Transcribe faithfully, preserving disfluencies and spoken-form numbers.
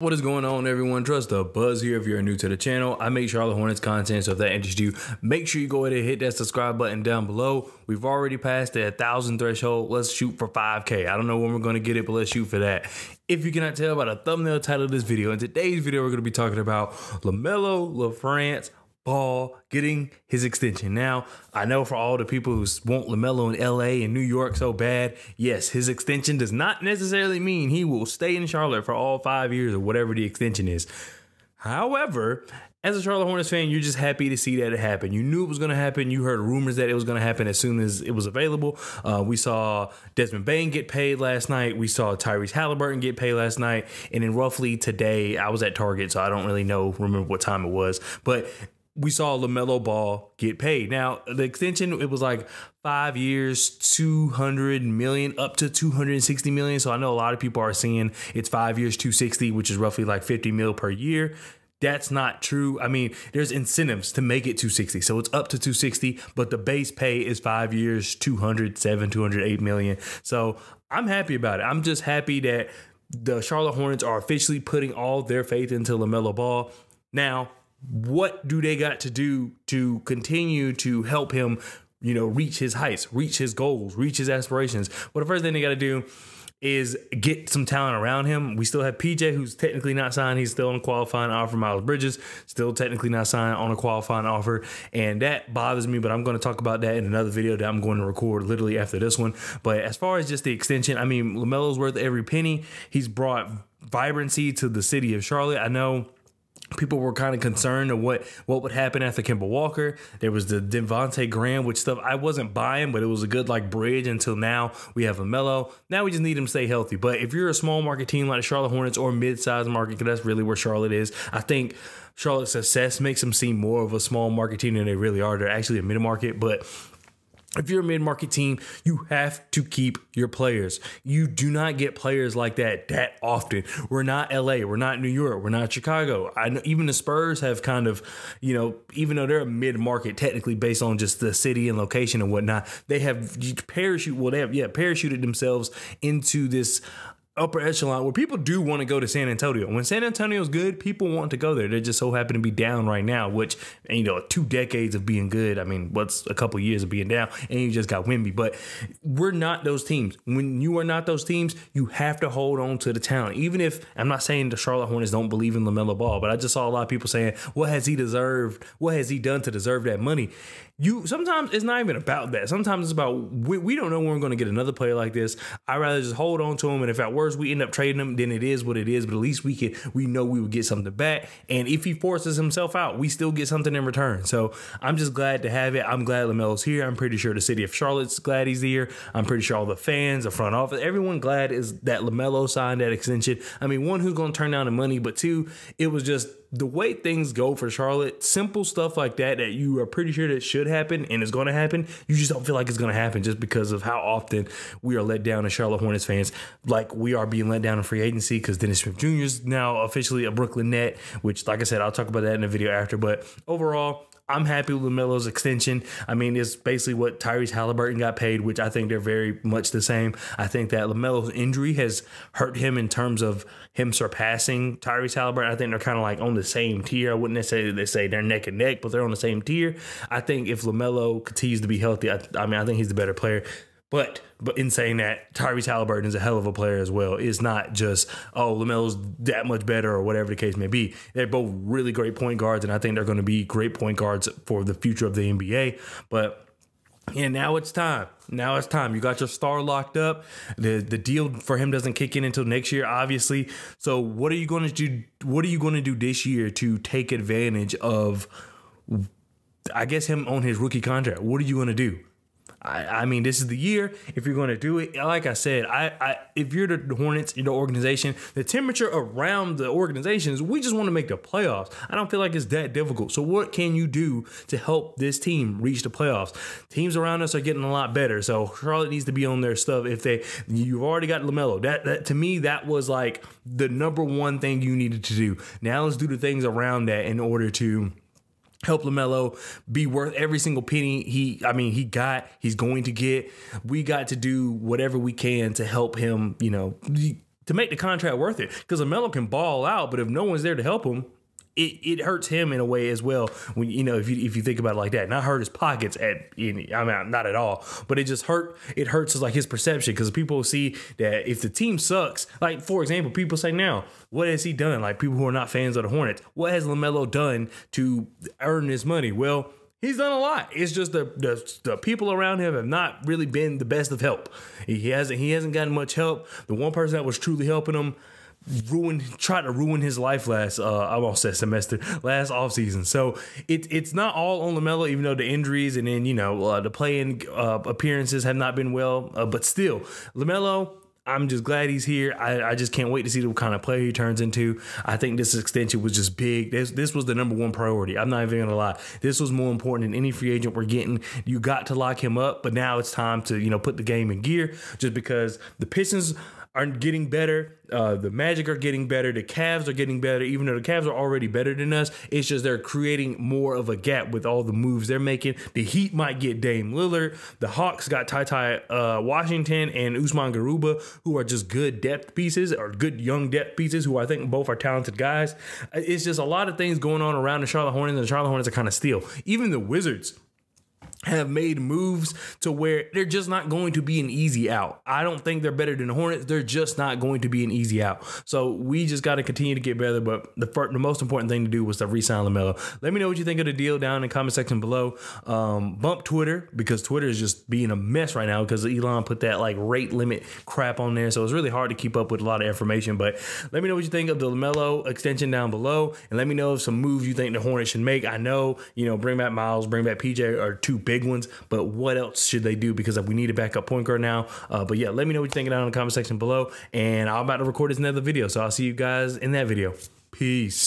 What is going on, everyone? Trust the Buzz here. If you're new to the channel, I make Charlotte Hornets content, so if that interests you, make sure you go ahead and hit that subscribe button down below. We've already passed the one thousand threshold. Let's shoot for five K. I don't know when we're going to get it, but let's shoot for that. If you cannot tell by the thumbnail title of this video, in today's video, we're going to be talking about LaMelo LaFrance Ball getting his extension. Now, I know for all the people who want LaMelo in L A and New York so bad, yes, his extension does not necessarily mean he will stay in Charlotte for all five years or whatever the extension is. However, as a Charlotte Hornets fan, you're just happy to see that it happened. You knew it was going to happen. You heard rumors that it was going to happen as soon as it was available. Uh, we saw Desmond Bane get paid last night. We saw Tyrese Halliburton get paid last night. And then roughly today, I was at Target, so I don't really know, remember what time it was. But we saw LaMelo Ball get paid. Now, the extension, it was like five years, two hundred million, up to two hundred sixty million. So I know a lot of people are saying it's five years, two sixty, which is roughly like fifty mil per year. That's not true. I mean, there's incentives to make it two sixty. So it's up to two sixty, but the base pay is five years, two hundred seven, two hundred eight million. So I'm happy about it. I'm just happy that the Charlotte Hornets are officially putting all their faith into LaMelo Ball. Now, what do they got to do to continue to help him, you know, reach his heights, reach his goals, reach his aspirations? Well, the first thing they got to do is get some talent around him. We still have P J, who's technically not signed. He's still on a qualifying offer. Miles Bridges, still technically not signed, on a qualifying offer. And that bothers me, but I'm going to talk about that in another video that I'm going to record literally after this one. But as far as just the extension, I mean, LaMelo's worth every penny. He's brought vibrancy to the city of Charlotte. I know people were kind of concerned of what, what would happen after Kemba Walker. There was the Devonte Graham, which stuff I wasn't buying, but it was a good like bridge until now. We have LaMelo. Now we just need him to stay healthy. But if you're a small market team like the Charlotte Hornets or mid-sized market, because that's really where Charlotte is, I think Charlotte's success makes them seem more of a small market team than they really are. They're actually a mid-market, but if you're a mid-market team, you have to keep your players. You do not get players like that that often. We're not L A. We're not New York. We're not Chicago. I know even the Spurs have kind of, you know, even though they're a mid-market technically based on just the city and location and whatnot, they have parachute. Well, they have yeah parachuted themselves into this upper echelon where people do want to go to San Antonio. When San Antonio's good, people want to go there. They just so happen to be down right now, which, and you know, two decades of being good. I mean, what's a couple years of being down, and you just got Wemby. But we're not those teams. When you are not those teams, you have to hold on to the talent. Even if, I'm not saying the Charlotte Hornets don't believe in LaMelo Ball, but I just saw a lot of people saying, what has he deserved? What has he done to deserve that money? You sometimes it's not even about that. Sometimes it's about we, we don't know when we're going to get another player like this. I'd rather just hold on to him, and if at worst we end up trading him, then it is what it is, but at least we can we know we would get something back. And if he forces himself out, we still get something in return. So I'm just glad to have it. I'm glad LaMelo's here. I'm pretty sure the city of Charlotte's glad he's here. I'm pretty sure all the fans, the front office, everyone glad is that LaMelo signed that extension. I mean, one, who's going to turn down the money, but two, it was just the way things go for Charlotte. Simple stuff like that that you are pretty sure that should happen and is going to happen, you just don't feel like it's going to happen just because of how often we are let down as Charlotte Hornets fans, like we are being let down in free agency because Dennis Smith Junior is now officially a Brooklyn Net, which, like I said, I'll talk about that in a video after. But overall, I'm happy with LaMelo's extension. I mean, it's basically what Tyrese Halliburton got paid, which I think they're very much the same. I think that LaMelo's injury has hurt him in terms of him surpassing Tyrese Halliburton. I think they're kind of like on the same tier. I wouldn't necessarily they say they're neck and neck, but they're on the same tier. I think if LaMelo continues to be healthy, I, I mean, I think he's the better player. But but in saying that, Tyrese Halliburton is a hell of a player as well. It's not just, oh, LaMelo's that much better or whatever the case may be. They're both really great point guards, and I think they're going to be great point guards for the future of the N B A. But and now it's time. Now it's time. You got your star locked up. The the deal for him doesn't kick in until next year, obviously. So what are you going to do? What are you going to do this year to take advantage of, I guess, him on his rookie contract? What are you going to do? I, I mean, this is the year if you're going to do it. Like I said, I, I if you're the Hornets, you're the organization, the temperature around the organization is we just want to make the playoffs. I don't feel like it's that difficult. So what can you do to help this team reach the playoffs? Teams around us are getting a lot better. So Charlotte needs to be on their stuff. If they, you've already got LaMelo. That, that to me, that was like the number one thing you needed to do. Now let's do the things around that in order to help LaMelo be worth every single penny he, I mean, he got, he's going to get. We got to do whatever we can to help him, you know, to make the contract worth it. Because LaMelo can ball out, but if no one's there to help him, It, it hurts him in a way as well. When you know, if you if you think about it like that, not hurt his pockets at in, I mean, not at all, but it just hurt. It hurts like his perception, because people see that if the team sucks, like for example, people say now, what has he done? Like people who are not fans of the Hornets, what has LaMelo done to earn his money? Well, he's done a lot. It's just the, the the people around him have not really been the best of help. He hasn't he hasn't gotten much help. The one person that was truly helping him ruin try to ruin his life last uh I won't say semester last offseason. So it, it's not all on LaMelo, even though the injuries and then you know uh, the playing uh, appearances have not been well, uh, but still LaMelo, I'm just glad he's here. I, I just can't wait to see the kind of player he turns into. I think this extension was just big. This this was the number one priority. I'm not even gonna lie. This was more important than any free agent we're getting. You got to lock him up, but now it's time to you know put the game in gear, just because the Pistons are getting better. Uh, the Magic are getting better. The Cavs are getting better, even though the Cavs are already better than us. It's just they're creating more of a gap with all the moves they're making. The Heat might get Dame Lillard. The Hawks got Ty Ty uh, Washington and Usman Garuba, who are just good depth pieces or good young depth pieces, who I think both are talented guys. It's just a lot of things going on around the Charlotte Hornets, and the Charlotte Hornets are kind of still. Even the Wizards have made moves to where they're just not going to be an easy out. I don't think they're better than the Hornets. They're just not going to be an easy out. So we just got to continue to get better. But the first, the most important thing to do was to re-sign LaMelo. Let me know what you think of the deal down in the comment section below. Um, bump Twitter, because Twitter is just being a mess right now because Elon put that like rate limit crap on there. So it's really hard to keep up with a lot of information. But let me know what you think of the LaMelo extension down below, and let me know if some moves you think the Hornets should make. I know, you know, bring back Miles, bring back P J are two big ones, but what else should they do? Because we need a backup point guard now. Uh, but yeah, let me know what you think down in the comment section below, and I'm about to record this another video, so I'll see you guys in that video. Peace.